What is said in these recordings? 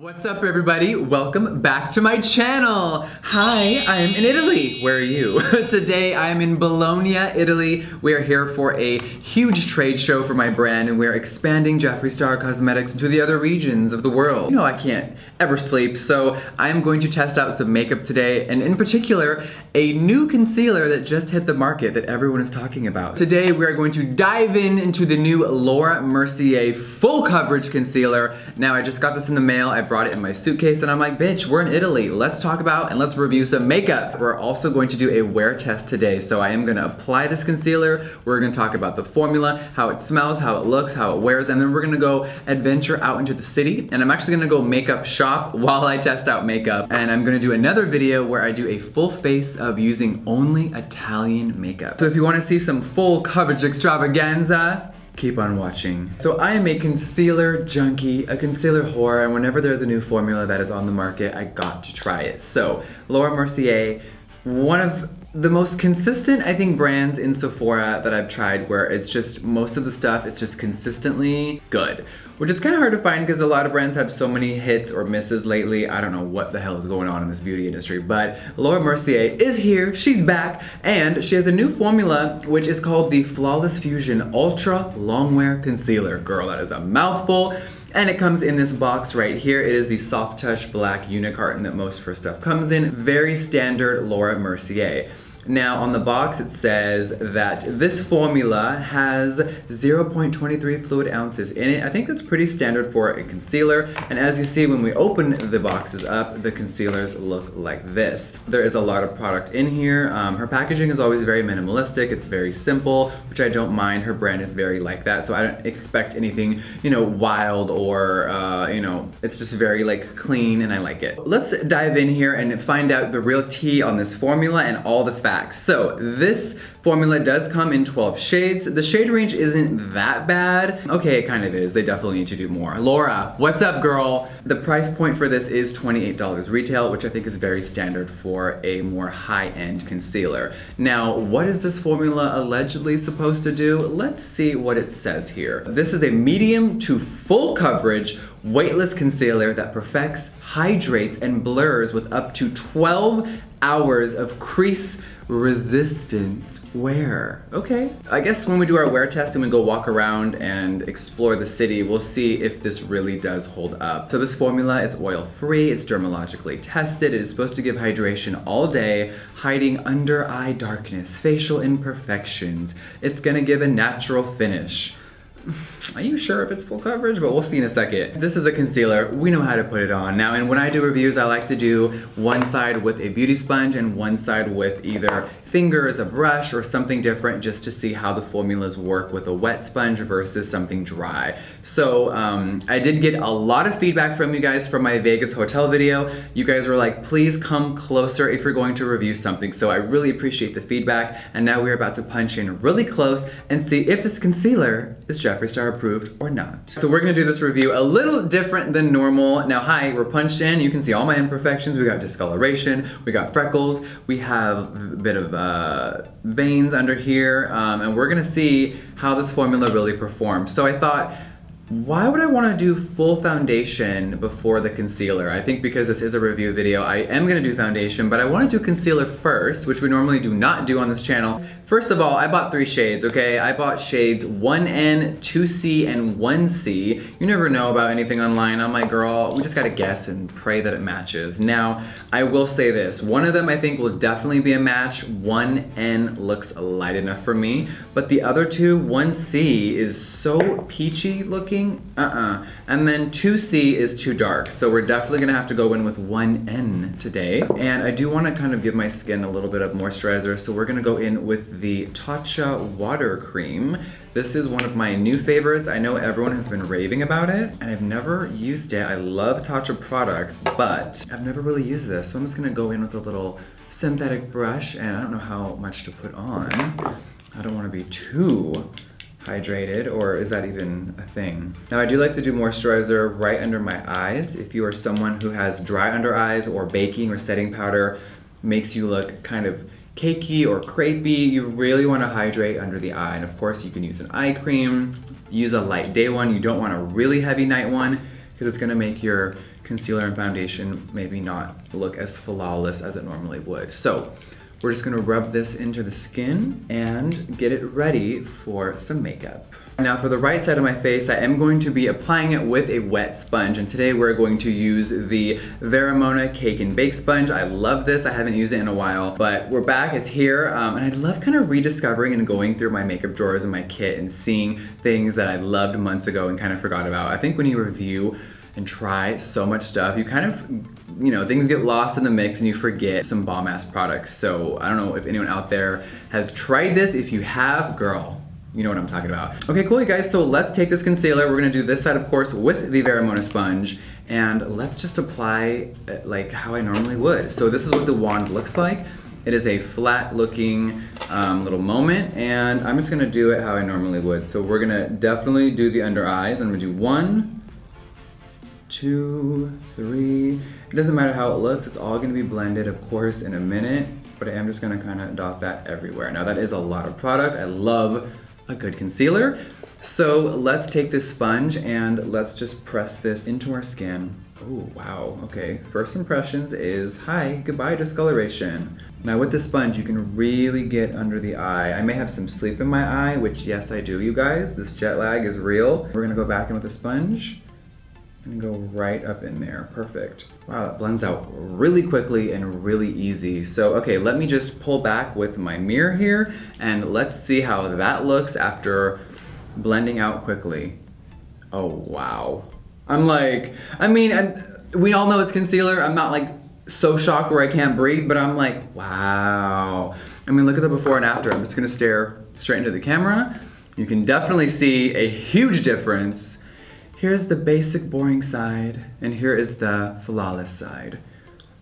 What's up everybody? Welcome back to my channel. Hi, I am in Italy. Where are you? Today I am in Bologna, Italy. We are here for a huge trade show for my brand and we are expanding Jeffree Star Cosmetics into the other regions of the world. You know I can't ever sleep, so I am going to test out some makeup today and in particular a new concealer that just hit the market that everyone is talking about. Today we are going to dive into the new Laura Mercier full coverage concealer. Now I just got this in the mail. I brought it in my suitcase and I'm like, bitch, we're in Italy. Let's talk about and let's review some makeup. We're also going to do a wear test today. So I am gonna apply this concealer. We're gonna talk about the formula, how it smells, how it looks, how it wears, and then we're gonna go adventure out into the city. And I'm actually gonna go makeup shop while I test out makeup. And I'm gonna do another video where I do a full face of using only Italian makeup. So if you wanna see some full coverage extravaganza, keep on watching. So I am a concealer junkie, a concealer whore, and whenever there's a new formula that is on the market, I got to try it. So, Laura Mercier, one of the most consistent, I think, brands in Sephora that I've tried where it's just, most of the stuff, it's just consistently good. Which is kind of hard to find because a lot of brands have so many hits or misses lately. I don't know what the hell is going on in this beauty industry, but Laura Mercier is here, she's back, and she has a new formula which is called the Flawless Fusion Ultra Longwear Concealer. Girl, that is a mouthful. And it comes in this box right here. It is the Soft Touch Black Unicarton that most of her stuff comes in. Very standard Laura Mercier. Now on the box it says that this formula has 0.23 fluid ounces in it. I think that's pretty standard for a concealer. And as you see when we open the boxes up, the concealers look like this. There is a lot of product in here. Her packaging is always very minimalistic. It's very simple, which I don't mind. Her brand is very like that, so I don't expect anything, you know, wild or, you know, it's just very like clean and I like it. Let's dive in here and find out the real tea on this formula and all the facts. So this formula does come in 12 shades. The shade range isn't that bad. Okay, it kind of is. They definitely need to do more. Laura, what's up, girl? The price point for this is $28 retail, which I think is very standard for a more high-end concealer. Now, what is this formula allegedly supposed to do? Let's see what it says here. This is a medium to full coverage weightless concealer that perfects, hydrates, and blurs with up to 12 hours of crease resistant wear. Okay. I guess when we do our wear test and we go walk around and explore the city, we'll see if this really does hold up. So this formula is oil-free, it's dermatologically tested, it is supposed to give hydration all day, hiding under-eye darkness, facial imperfections. It's gonna give a natural finish. Are you sure if it's full coverage? But we'll see in a second. This is a concealer. We know how to put it on. Now, and when I do reviews, I like to do one side with a beauty sponge and one side with either fingers, a brush, or something different just to see how the formulas work with a wet sponge versus something dry. So I did get a lot of feedback from you guys from my Vegas hotel video. You guys were like, please come closer if you're going to review something. So I really appreciate the feedback. And now we're about to punch in really close and see if this concealer is Jeffree Star approved or not. So we're gonna do this review a little different than normal. Now, hi, we're punched in. You can see all my imperfections. We got discoloration, we got freckles, we have a bit of veins under here, and we're gonna see how this formula really performs. So I thought, why would I want to do full foundation before the concealer? I think because this is a review video, I am going to do foundation, but I want to do concealer first, which we normally do not do on this channel. First of all, I bought 3 shades, okay? I bought shades 1N, 2C, and 1C. You never know about anything online. I'm like, girl, we just got to guess and pray that it matches. Now, I will say this. One of them I think will definitely be a match. 1N looks light enough for me, but the other two, 1C is so peachy looking. And then 2C is too dark, so we're definitely gonna have to go in with 1N today. And I do want to kind of give my skin a little bit of moisturizer, so we're gonna go in with the Tatcha Water Cream. This is one of my new favorites. I know everyone has been raving about it, and I've never used it. I love Tatcha products, but I've never really used this, so I'm just gonna go in with a little synthetic brush, and I don't know how much to put on. I don't want to be too hydrated, or is that even a thing? Now I do like to do moisturizer right under my eyes. If you are someone who has dry under eyes or baking or setting powder makes you look kind of cakey or crepey, you really want to hydrate under the eye. And of course you can use an eye cream, use a light day one. You don't want a really heavy night one because it's going to make your concealer and foundation maybe not look as flawless as it normally would. So we're just gonna rub this into the skin and get it ready for some makeup. Now for the right side of my face, I am going to be applying it with a wet sponge, and today we're going to use the Vera Mona Cake and Bake Sponge. I love this, I haven't used it in a while, but we're back, it's here, and I love kind of rediscovering and going through my makeup drawers and my kit and seeing things that I loved months ago and kind of forgot about. I think when you review and try so much stuff, you kind of, you know, things get lost in the mix and you forget some bomb ass products. So I don't know if anyone out there has tried this. If you have, girl, you know what I'm talking about. Okay, cool, you guys, so let's take this concealer. We're gonna do this side, of course, with the Vera Mona sponge, and let's just apply like how I normally would. So this is what the wand looks like. It is a flat looking little moment, and I'm just gonna do it how I normally would. So we're gonna definitely do the under eyes. I'm gonna do 1, 2, 3. It doesn't matter how it looks, it's all gonna be blended, of course, in a minute, but I am just gonna kinda dot that everywhere. Now that is a lot of product. I love a good concealer. So let's take this sponge and let's just press this into our skin. Oh, wow, okay. First impressions is, hi, goodbye discoloration. Now with the sponge, you can really get under the eye. I may have some sleep in my eye, which yes, I do, you guys. This jet lag is real. We're gonna go back in with a sponge and go right up in there, perfect. Wow, that blends out really quickly and really easy. So, okay, let me just pull back with my mirror here and let's see how that looks after blending out quickly. Oh, wow. I'm like, I mean, we all know it's concealer. I'm not like so shocked where I can't breathe, but I'm like, wow. I mean, look at the before and after. I'm just gonna stare straight into the camera. You can definitely see a huge difference. Here's the basic boring side, and here is the flawless side.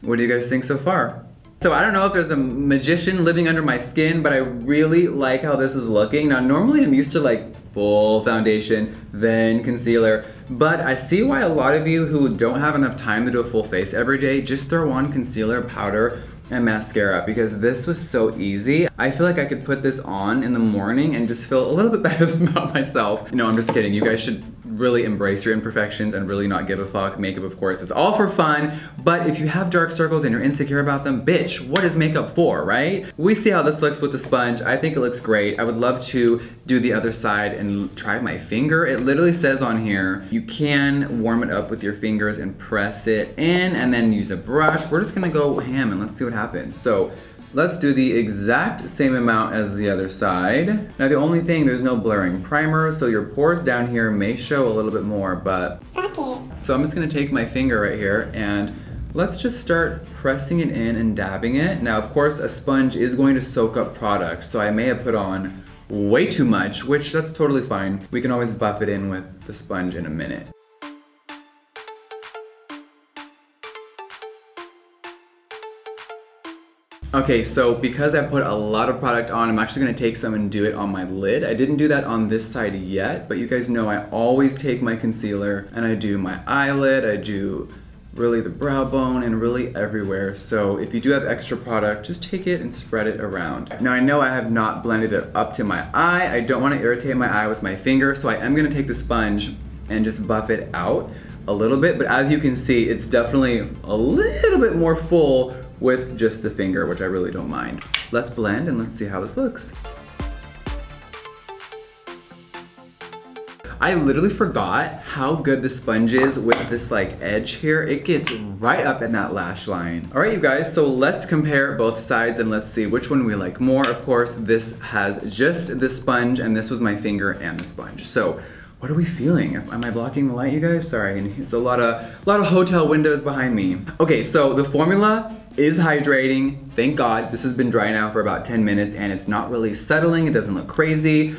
What do you guys think so far? So I don't know if there's a magician living under my skin, but I really like how this is looking. Now normally I'm used to like full foundation, then concealer, but I see why a lot of you who don't have enough time to do a full face every day just throw on concealer, powder, and mascara, because this was so easy. I feel like I could put this on in the morning and just feel a little bit better about myself. No, I'm just kidding. You guys should really embrace your imperfections and really not give a fuck. Makeup, of course, is all for fun, but if you have dark circles and you're insecure about them, bitch, what is makeup for, right? We see how this looks with the sponge. I think it looks great. I would love to do the other side and try my finger. It literally says on here, you can warm it up with your fingers and press it in and then use a brush. We're just gonna go ham and let's see what happens. So let's do the exact same amount as the other side. Now the only thing, there's no blurring primer, so your pores down here may show a little bit more, but... Okay. So I'm just gonna take my finger right here and let's just start pressing it in and dabbing it. Now of course a sponge is going to soak up product, so I may have put on way too much, which that's totally fine. We can always buff it in with the sponge in a minute. Okay, so because I put a lot of product on, I'm actually gonna take some and do it on my lid. I didn't do that on this side yet, but you guys know I always take my concealer and I do my eyelid, I do really the brow bone and really everywhere. So if you do have extra product, just take it and spread it around. Now I know I have not blended it up to my eye. I don't wanna irritate my eye with my finger, so I am gonna take the sponge and just buff it out a little bit, but as you can see, it's definitely a little bit more full with just the finger, which I really don't mind. Let's blend and let's see how this looks. I literally forgot how good the sponge is with this like edge here. It gets right up in that lash line. All right, you guys, so let's compare both sides and let's see which one we like more. Of course, this has just the sponge and this was my finger and the sponge. So what are we feeling? Am I blocking the light, you guys? Sorry, it's a lot of hotel windows behind me. Okay, so the formula is hydrating, thank God. This has been dry now for about 10 minutes and it's not really settling, it doesn't look crazy.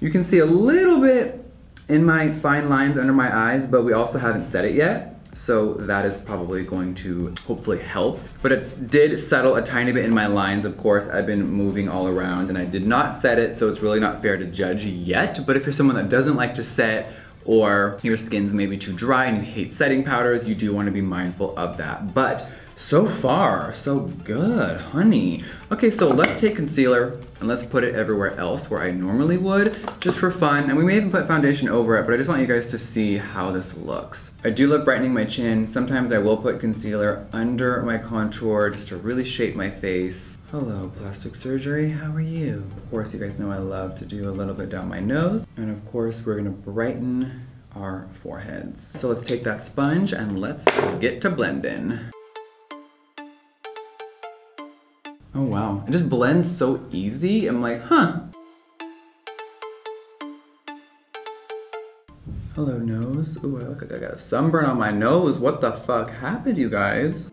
You can see a little bit in my fine lines under my eyes, but we also haven't set it yet. So that is probably going to hopefully help. But it did settle a tiny bit in my lines, of course. I've been moving all around and I did not set it, so it's really not fair to judge yet. But if you're someone that doesn't like to set, or your skin's maybe too dry and you hate setting powders, you do wanna be mindful of that. But So far, so good, honey. Okay, so let's take concealer and let's put it everywhere else where I normally would, just for fun. And we may even put foundation over it, but I just want you guys to see how this looks. I do love brightening my chin. Sometimes I will put concealer under my contour just to really shape my face. Hello, plastic surgery, how are you? Of course, you guys know I love to do a little bit down my nose. And of course, we're gonna brighten our foreheads. So let's take that sponge and let's get to blending. Oh wow, it just blends so easy. I'm like, huh. Hello nose. Ooh, I look like I got a sunburn on my nose. What the fuck happened, you guys?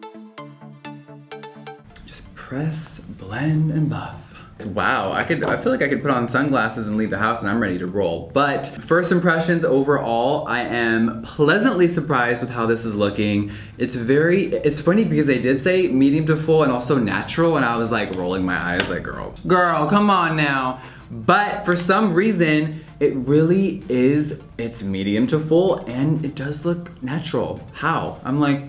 Just press, blend, and buff. Wow, I feel like I could put on sunglasses and leave the house and I'm ready to roll. But first impressions overall, I am pleasantly surprised with how this is looking. It's funny because they did say medium to full and also natural, and I was like rolling my eyes like, girl, come on now. But for some reason, it really is, it's medium to full and it does look natural. How? I'm like,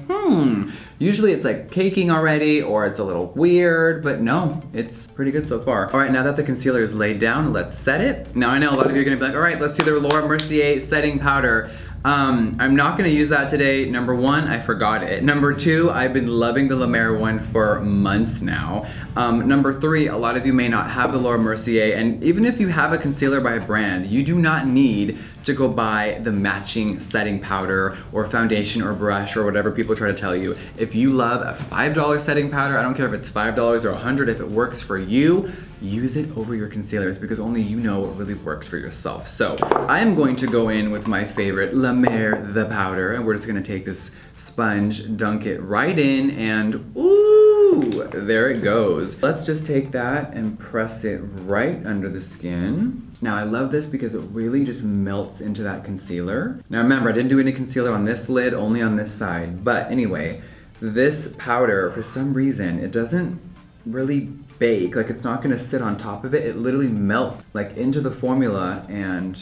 usually it's like caking already or it's a little weird, but no, it's pretty good so far. All right, now that the concealer is laid down, let's set it. Now I know a lot of you are gonna be like, all right, let's do the Laura Mercier setting powder. I'm not gonna use that today. Number one, I forgot it. Number two, I've been loving the La Mer one for months now. Number three, a lot of you may not have the Laura Mercier, and even if you have a concealer by brand, you do not need to go buy the matching setting powder or foundation or brush or whatever people try to tell you. If you love a $5 setting powder, I don't care if it's $5 or $100, if it works for you, use it over your concealers because only you know what really works for yourself. So I'm going to go in with my favorite La Mer, the powder, and we're just gonna take this sponge, dunk it right in, and ooh, there it goes. Let's just take that and press it right under the skin. Now I love this because it really just melts into that concealer. Now remember, I didn't do any concealer on this lid, only on this side. But anyway, this powder, for some reason, it doesn't really bake, like it's not gonna sit on top of it. It literally melts like into the formula and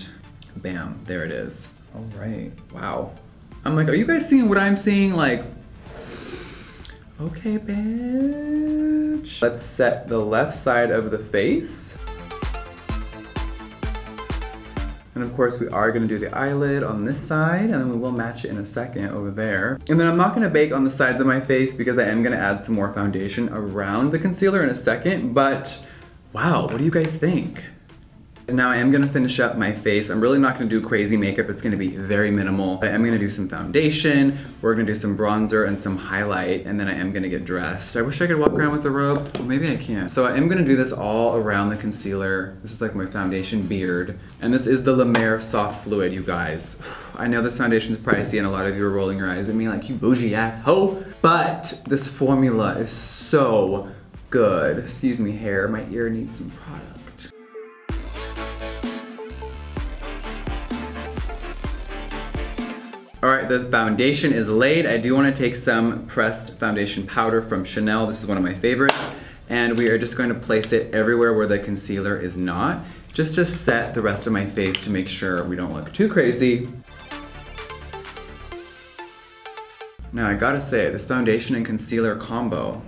bam, there it is. All right, wow. I'm like, are you guys seeing what I'm seeing? Like, okay, bitch. Let's set the left side of the face. And of course we are gonna do the eyelid on this side, and then we will match it in a second over there. And then I'm not gonna bake on the sides of my face because I am gonna add some more foundation around the concealer in a second, but wow, what do you guys think? Now I am gonna finish up my face. I'm really not gonna do crazy makeup. It's gonna be very minimal. But I am gonna do some foundation. We're gonna do some bronzer and some highlight, and then I am gonna get dressed. I wish I could walk around with a robe. Well, maybe I can't. So I am gonna do this all around the concealer. This is like my foundation beard. And this is the La Mer Soft Fluid, you guys. I know this foundation's pricey and a lot of you are rolling your eyes at me like, you bougie ass hoe. But this formula is so good. Excuse me, hair. My ear needs some product. All right, the foundation is laid. I do wanna take some pressed foundation powder from Chanel. This is one of my favorites. And we are just going to place it everywhere where the concealer is not, just to set the rest of my face to make sure we don't look too crazy. Now I gotta say, this foundation and concealer combo,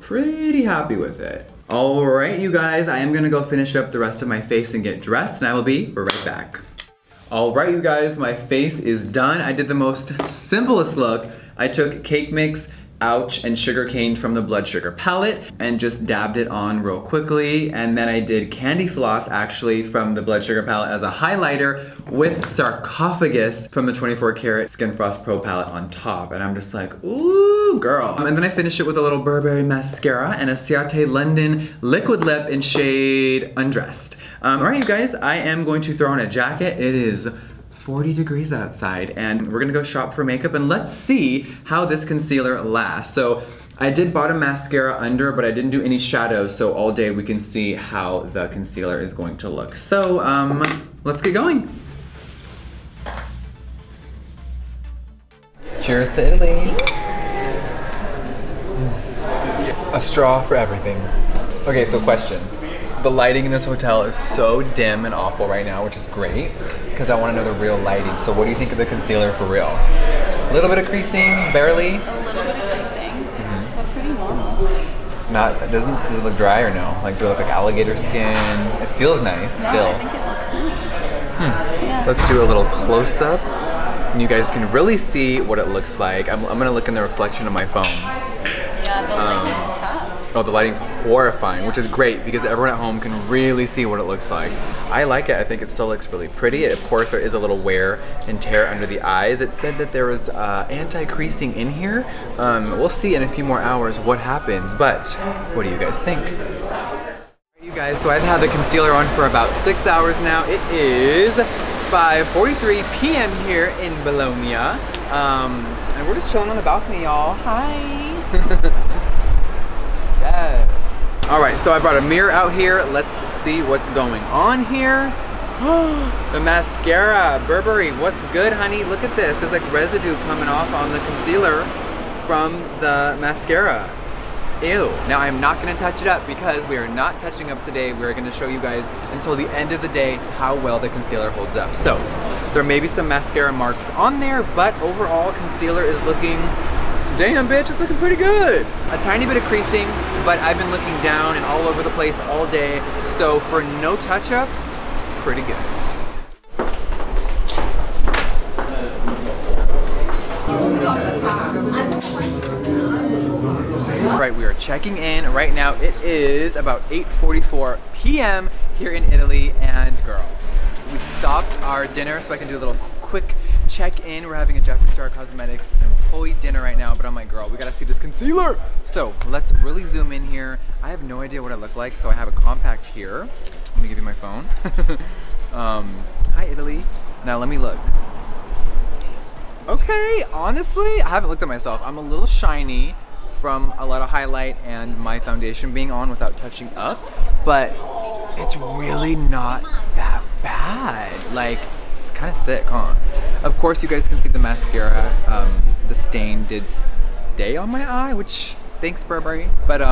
pretty happy with it. All right, you guys, I am gonna go finish up the rest of my face and get dressed, and I will be right back. All right, you guys, my face is done. I did the most simplest look. I took cake mix, ouch, and sugar cane from the Blood Sugar Palette and just dabbed it on real quickly. And then I did candy floss, actually, from the Blood Sugar Palette as a highlighter with sarcophagus from the 24 Karat Skin Frost Pro Palette on top. And I'm just like, ooh, girl. And then I finished it with a little Burberry mascara and a Ciaté London liquid lip in shade Undressed. All right, you guys, I am going to throw on a jacket. It is 40 degrees outside, and we're gonna go shop for makeup, and let's see how this concealer lasts. So I did bottom mascara under, but I didn't do any shadows, so all day we can see how the concealer is going to look. So let's get going. Cheers to Italy. A straw for everything. Okay, so question. The lighting in this hotel is so dim and awful right now, which is great, because I want to know the real lighting. So what do you think of the concealer for real? A little bit of creasing, barely? A little bit of creasing. Not, does it look dry or no? Like, do it look like alligator skin? It feels nice, yeah, still. I think it looks nice. Yeah. Let's do a little close-up, and you guys can really see what it looks like. I'm gonna look in the reflection of my phone. Yeah, the lighting's tough. Oh, the lighting's horrifying, yeah. Which is great because everyone at home can really see what it looks like. I like it, I think it still looks really pretty. Of course, there is a little wear and tear under the eyes. It said that there was anti-creasing in here. We'll see in a few more hours what happens, but what do you guys think? You guys, so I've had the concealer on for about 6 hours now. It is 5:43 p.m. here in Bologna. And we're just chilling on the balcony, y'all. Hi. Yes. All right, so I brought a mirror out here. Let's see what's going on here. The mascara, Burberry, what's good, honey? Look at this, there's like residue coming off on the concealer from the mascara. Ew. Now I'm not gonna touch it up because we are not touching up today. We're gonna show you guys until the end of the day how well the concealer holds up. So there may be some mascara marks on there, but overall concealer is looking, damn bitch, it's looking pretty good. A tiny bit of creasing, but I've been looking down and all over the place all day. So for no touch-ups, pretty good. All right, we are checking in right now. It is about 8:44 p.m. here in Italy, and girl, we stopped our dinner so I can do a little quick check-in. We're having a Jeffree Star Cosmetics employee dinner right now, but I'm like, girl, we gotta see this concealer. So let's really zoom in here. I have no idea what I look like, so I have a compact here. Let me give you my phone. Hi, Italy. Now let me look. Okay, honestly, I haven't looked at myself. I'm a little shiny from a lot of highlight and my foundation being on without touching up, but it's really not that bad. Like, it's kind of sick, huh? Of course, you guys can see the mascara. The stain did stay on my eye, which, thanks Burberry. But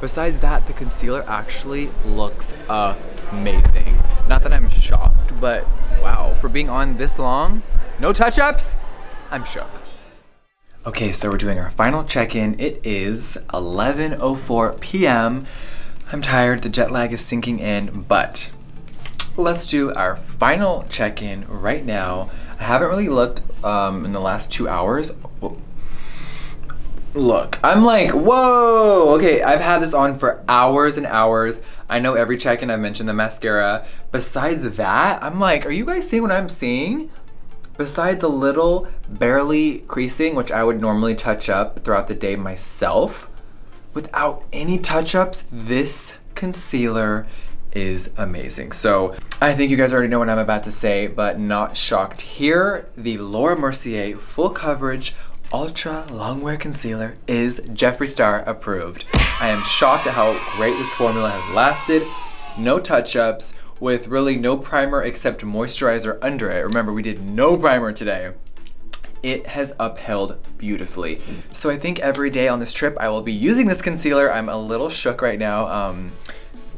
besides that, the concealer actually looks amazing. Not that I'm shocked, but wow, for being on this long, no touch-ups, I'm shook. Okay, so we're doing our final check-in. It is 11:04 p.m. I'm tired, the jet lag is sinking in, but let's do our final check-in right now. I haven't really looked in the last 2 hours. Look, I'm like, whoa! Okay, I've had this on for hours and hours. I know every check-in I've mentioned the mascara. Besides that, I'm like, are you guys seeing what I'm seeing? Besides a little barely creasing, which I would normally touch up throughout the day myself, without any touch-ups, this concealer is amazing. So I think you guys already know what I'm about to say, but not shocked here. The Laura Mercier Full Coverage Ultra Longwear Concealer is Jeffree Star approved. I am shocked at how great this formula has lasted. No touch-ups, with really no primer except moisturizer under it. Remember, we did no primer today. It has upheld beautifully. So I think every day on this trip I will be using this concealer. I'm a little shook right now.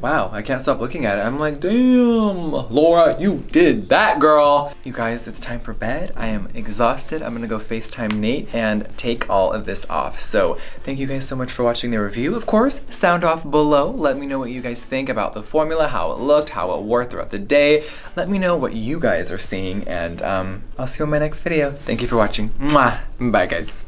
Wow, I can't stop looking at it. I'm like, damn, Laura, you did that, girl. You guys, it's time for bed. I am exhausted. I'm gonna go FaceTime Nate and take all of this off. So thank you guys so much for watching the review. Of course, sound off below. Let me know what you guys think about the formula, how it looked, how it wore throughout the day. Let me know what you guys are seeing, and I'll see you in my next video. Thank you for watching. Mwah. Bye, guys.